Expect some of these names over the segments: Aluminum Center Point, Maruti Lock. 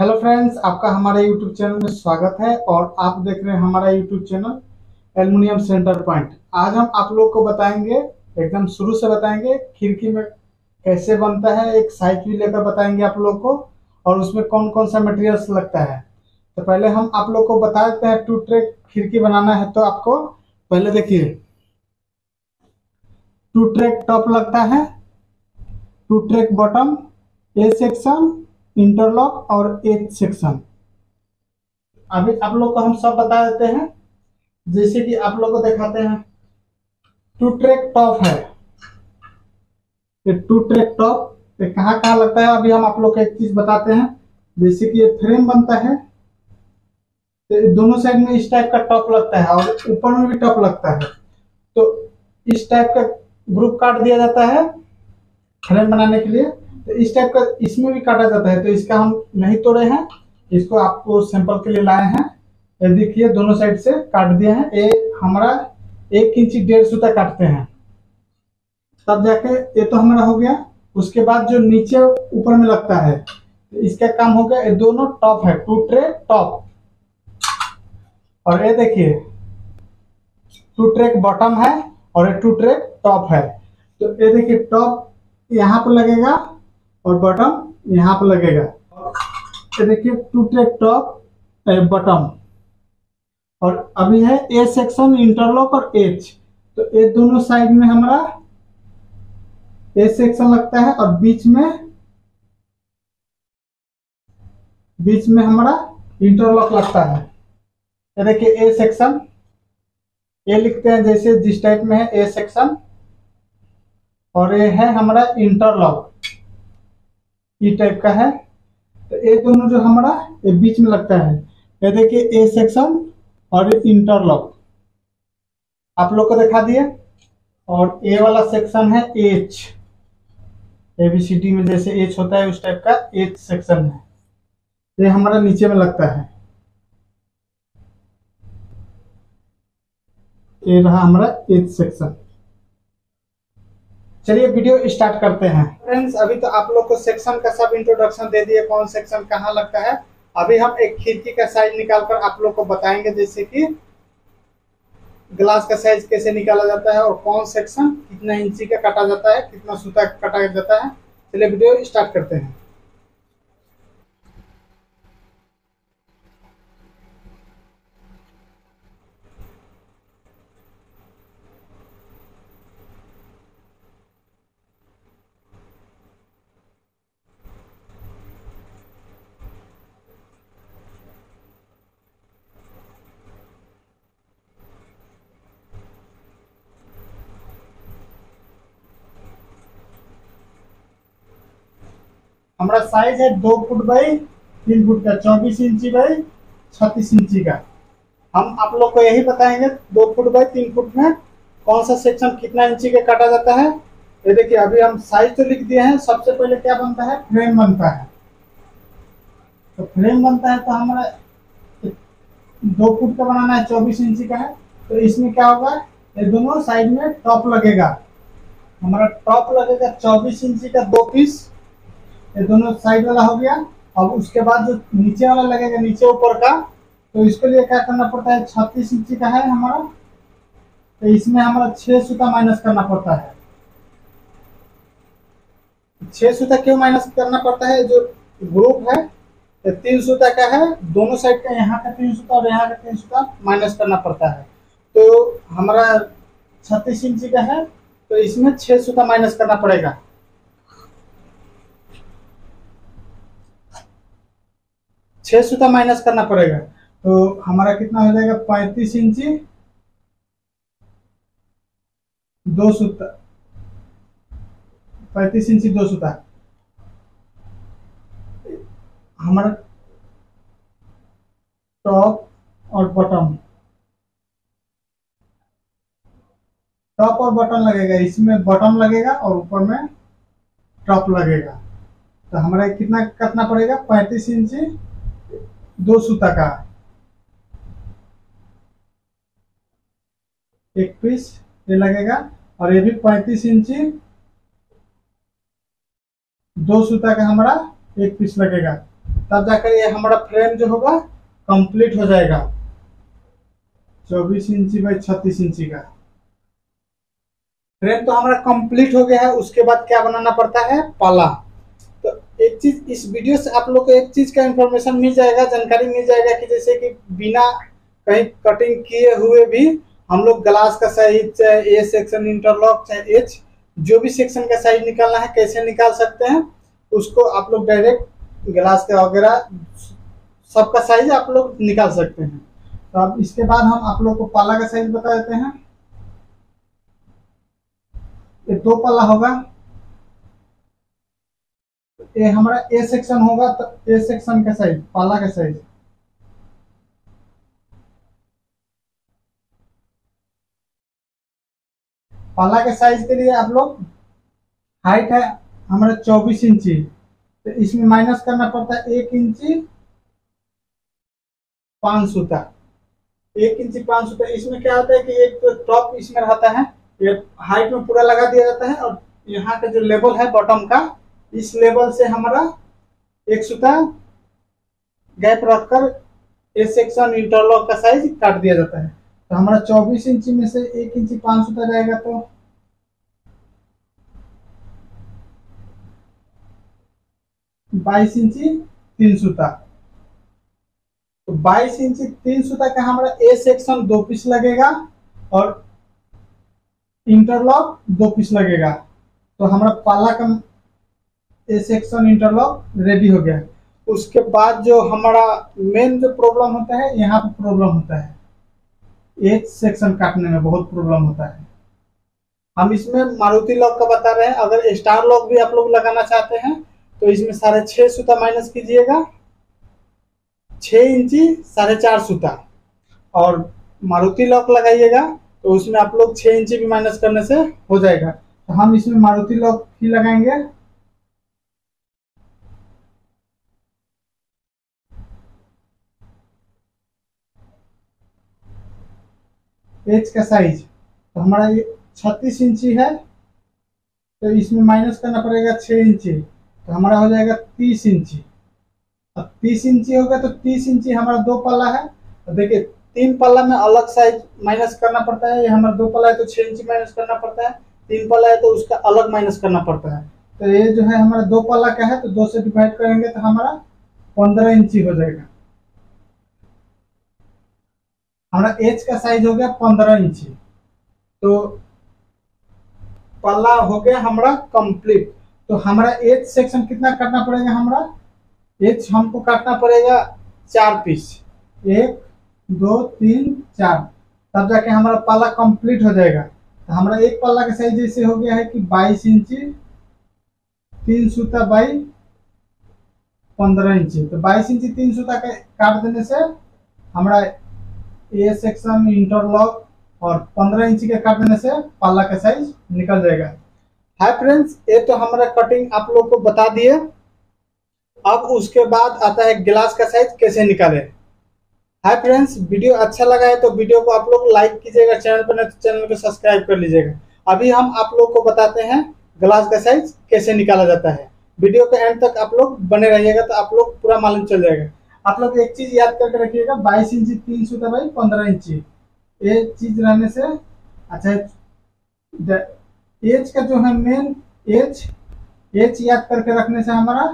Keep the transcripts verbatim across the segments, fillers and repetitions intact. Hello friends, आपका हमारे YouTube channel में स्वागत है और आप देख रहे हैं हमारा YouTube channel aluminium centre point. आज हम आप लोग को बताएंगे, एकदम शुरू से बताएंगे खिड़की में कैसे बनता है, एक साइट भी लेकर बताएंगे आप लोग को और उसमें कौन कौन सा मटेरियल्स लगता है। तो पहले हम आप लोग को बता देते हैं टू ट्रैक खिड़की बनाना है तो आपको पहले देखिए टू ट्रैक टॉप लगता है, two track bottom, A section, interlock और एच सेक्शन। अभी आप लोग को हम सब बता देते हैं, जैसे कि आप लोग को दिखाते हैं। टू ट्रैक टॉप है, ये टू ट्रैक टॉप ये कहाँ कहाँ लगता है अभी हम आप लोग को एक चीज बताते हैं। जैसे कि ये फ्रेम बनता है तो दोनों साइड में इस टाइप का टॉप लगता है और ऊपर में भी टॉप लगता है, तो इस टाइप का ग्रुप काट दिया जाता है फ्रेम बनाने के लिए। तो इस टाइप का इसमें भी काटा जाता है, तो इसका हम नहीं तोड़े हैं, इसको आपको सैंपल के लिए लाए हैं। ये देखिए दोनों साइड से काट दिए हैं। ये हमारा एक इंची डेढ़ सूता काटते हैं तब जाके ये तो हमारा हो गया। उसके बाद जो नीचे ऊपर में लगता है तो इसका काम हो गया। ये दोनों टॉप है, टू ट्रैक टॉप, और ये देखिए टू ट्रैक बॉटम है और ये टू ट्रैक टॉप है। तो ये देखिए टॉप यहाँ पर लगेगा और बॉटम यहाँ पर लगेगा। ये देखिए टू ट्रैक टॉप, बॉटम, और अभी है ए सेक्शन, इंटरलॉक और एच। तो ये दोनों साइड में हमारा ए सेक्शन लगता है और बीच में बीच में हमारा इंटरलॉक लगता है। ये देखिए ए सेक्शन, ए लिखते हैं जैसे जिस टाइप में है ए सेक्शन, और ये है हमारा इंटरलॉक टाइप का है। तो ये दोनों जो हमारा ये बीच में लगता है। ये देखिए ए सेक्शन और इंटरलॉक आप लोग को दिखा दिए, और ए वाला सेक्शन है एच, एबीसीडी में जैसे एच होता है उस टाइप का एच सेक्शन है, ये हमारा नीचे में लगता है। ये रहा हमारा एच सेक्शन। चलिए वीडियो स्टार्ट करते हैं फ्रेंड्स। अभी तो आप लोग को सेक्शन का सब इंट्रोडक्शन दे दिए, कौन सेक्शन कहाँ लगता है। अभी हम एक खिड़की का साइज निकालकर आप लोग को बताएंगे, जैसे कि ग्लास का साइज कैसे निकाला जाता है और कौन सेक्शन कितना इंची का काटा जाता है, कितना सूता काटा जाता है। चलिए वीडियो स्टार्ट करते हैं। हमारा साइज है दो फुट बाई तीन फुट का, चौबीस इंची बाई छत्तीस इंची का। हम आप लोग को यही बताएंगे दो फुट बाई तीन फुट में कौन सा सेक्शन कितना इंची का काटा जाता है। ये देखिए अभी हम साइज तो लिख दिए हैं। सबसे पहले क्या बनता है, फ्रेम बनता है। तो फ्रेम बनता है तो हमारा दो फुट का बनाना है, चौबीस इंची का है। तो इसमें क्या होगा, ये दोनों साइड में टॉप लगेगा। हमारा टॉप लगेगा चौबीस इंची का दो पीस, ये दोनों साइड वाला हो गया। अब उसके बाद जो नीचे वाला लगेगा, नीचे ऊपर का, तो इसके लिए क्या करना पड़ता है, छत्तीस इंची का है हमारा, तो इसमें हमारा छह सूता माइनस करना पड़ता है। छह सूता क्यों माइनस करना पड़ता है, जो ग्रुप है तो तीन सूता का है, दोनों साइड का यहाँ का तीन सूता और यहाँ का तीन सूता माइनस करना पड़ता है। तो हमारा छत्तीस इंची का है तो इसमें छह सूता माइनस करना पड़ेगा। छह सूता माइनस करना पड़ेगा तो हमारा कितना हो जाएगा, पैंतीस इंची दो सूता, पैंतीस इंची दो सूता हमारा टॉप और बॉटम, टॉप और बॉटम लगेगा। इसमें बॉटम लगेगा और ऊपर में टॉप लगेगा। तो हमारा कितना करना पड़ेगा, पैंतीस इंची दो सूता का एक पीस ये लगेगा, और ये भी पैंतीस इंची दो सूता का हमारा एक पीस लगेगा। तब जाकर ये हमारा फ्रेम जो होगा कंप्लीट हो जाएगा चौबीस इंची बाई छत्तीस इंची का फ्रेम। तो हमारा कंप्लीट हो गया है। उसके बाद क्या बनाना पड़ता है, पाला। तो एक चीज इस वीडियो से आप लोग को एक चीज का इंफॉर्मेशन मिल जाएगा, जानकारी मिल जाएगा कि जैसे कि बिना कहीं कटिंग किए हुए भी हम लोग ग्लास का साइज चाहे ए सेक्शन, इंटरलॉक चाहे एच, जो भी सेक्शन का साइज निकालना है कैसे निकाल सकते हैं उसको आप लोग डायरेक्ट ग्लास का वगैरह सबका साइज आप लोग निकाल सकते हैं। तो अब इसके बाद हम आप लोग को पाला का साइज बता देते हैं। ये दो पाला होगा, ये हमारा ए सेक्शन होगा, तो ए सेक्शन का साइज, पाला का साइज पाला के साइज के लिए आप लोग हाइट है हमारा चौबीस इंची, तो इसमें माइनस करना पड़ता है एक इंची पांच सूता, एक इंची पांच सूता। इसमें क्या होता है कि एक तो टॉप इसमें रहता है, ये हाइट में पूरा लगा दिया जाता है, और यहाँ का जो लेवल है बॉटम का, इस लेवल से हमारा एक सूता गैप रखकर ए सेक्शन, इंटरलॉक का साइज काट दिया जाता है। तो हमारा चौबीस इंची में से एक इंची पांच सूता जाएगा, तो बाईस इंची तीन सूता। तो बाईस इंची तीन सूता का हमारा ए सेक्शन दो पीस लगेगा और इंटरलॉक दो पीस लगेगा। तो हमारा पाला का ए सेक्शन, इंटरलॉक रेडी हो गया। उसके बाद जो हमारा मेन जो प्रॉब्लम होता है, यहाँ पर प्रॉब्लम होता है एक सेक्शन काटने में बहुत प्रॉब्लम होता है। हम इसमें मारुति लॉक का बता रहे हैं, अगर स्टार लॉक भी आप लोग लगाना चाहते हैं तो इसमें साढ़े छः सूता माइनस कीजिएगा, छः इंची साढ़े चार सूता, और मारुति लॉक लगाइएगा तो उसमें आप लोग छः इंची भी माइनस करने से हो जाएगा। तो हम इसमें मारुति लॉक ही लगाएंगे। एच का साइज तो हमारा ये छत्तीस इंची है, तो इसमें माइनस करना पड़ेगा छः इंची, तो हमारा हो जाएगा तीस इंची। अब तीस इंची होगा तो तीस इंची हमारा दो पल्ला है, तो देखिए तीन पल्ला में अलग साइज माइनस करना पड़ता है। ये हमारा दो पल्ला है तो छः इंची माइनस करना पड़ता है, तीन पल्ला है तो उसका अलग माइनस करना पड़ता है। तो ये जो है हमारा दो पल्ला का है, तो दो से डिवाइड करेंगे तो हमारा पंद्रह इंची हो जाएगा। हमारा एच का साइज हो गया पंद्रह इंची। तो पल्ला हो गया हमारा कंप्लीट। तो हमारा एच सेक्शन कितना काटना पड़ेगा, हमारा एच हमको काटना पड़ेगा चार पीस, एक दो तीन चार, तब जाके हमारा पल्ला कंप्लीट हो जाएगा। तो हमारा एक पल्ला का साइज जैसे हो गया है कि बाईस इंची तीन सूता बाई पंद्रह इंची। तो बाईस इंची तीन सूता का काट देने से हमारा ए सेक्शन, इंटरलॉक और पंद्रह इंची के काट देने से पाला का साइज निकल जाएगा। हाय फ्रेंड्स, ये तो हमारा कटिंग आप लोग को बता दिए। अब उसके बाद आता है गिलास का साइज कैसे निकाले। हाय फ्रेंड्स, वीडियो अच्छा लगा है तो वीडियो को आप लोग लाइक कीजिएगा, चैनल पर नहीं तो चैनल को सब्सक्राइब कर लीजिएगा। अभी हम आप लोग को बताते हैं गिलास का साइज कैसे निकाला जाता है। वीडियो के एंड तक आप लोग बने रहिएगा तो आप लोग पूरा मालूम चल जाएगा। आप लोग एक चीज याद करके रखिएगा, बाईस इंची तीन सूता बाई पंद्रह इंची, ये चीज रहने से अच्छा। एच का जो है मेन एच एच याद करके रखने से हमारा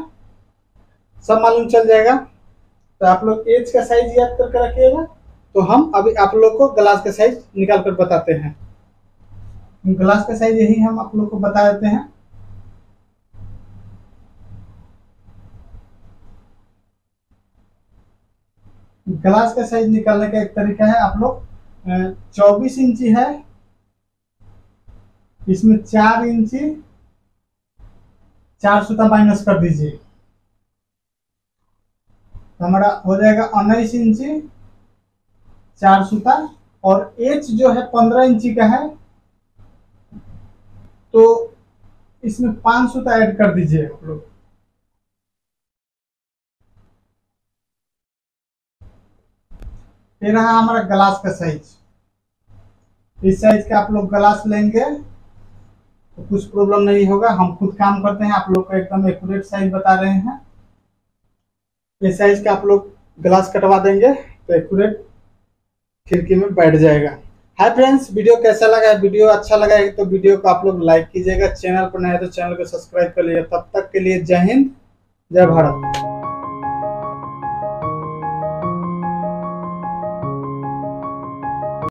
सब मालूम चल जाएगा। तो आप लोग एच का साइज याद करके रखिएगा। तो हम अभी आप लोग को ग्लास का साइज निकाल कर बताते हैं। ग्लास का साइज यही हम आप लोग को बता देते हैं। ग्लास का साइज निकालने का एक तरीका है, आप लोग चौबीस इंची है, इसमें चार इंची चार सूता माइनस कर दीजिए, तो हमारा हो जाएगा उन्नीस इंची चार सूता। और एच जो है पंद्रह इंची का है, तो इसमें पांच सूता ऐड कर दीजिए आप लोग। ये रहा हमारा ग्लास का साइज। इस साइज का आप लोग ग्लास लेंगे तो कुछ प्रॉब्लम नहीं होगा। हम खुद काम करते हैं, आप लोग को एकदम एक्यूरेट साइज बता रहे हैं। इस साइज का आप लोग ग्लास कटवा देंगे तो एक्यूरेट खिड़की में बैठ जाएगा। हाय फ्रेंड्स, वीडियो कैसा लगा है? वीडियो अच्छा लगा है तो वीडियो को आप लोग लाइक कीजिएगा, चैनल पर नए तो चैनल को सब्सक्राइब कर लीजिएगा। तब तक के लिए जय हिंद, जय भारत।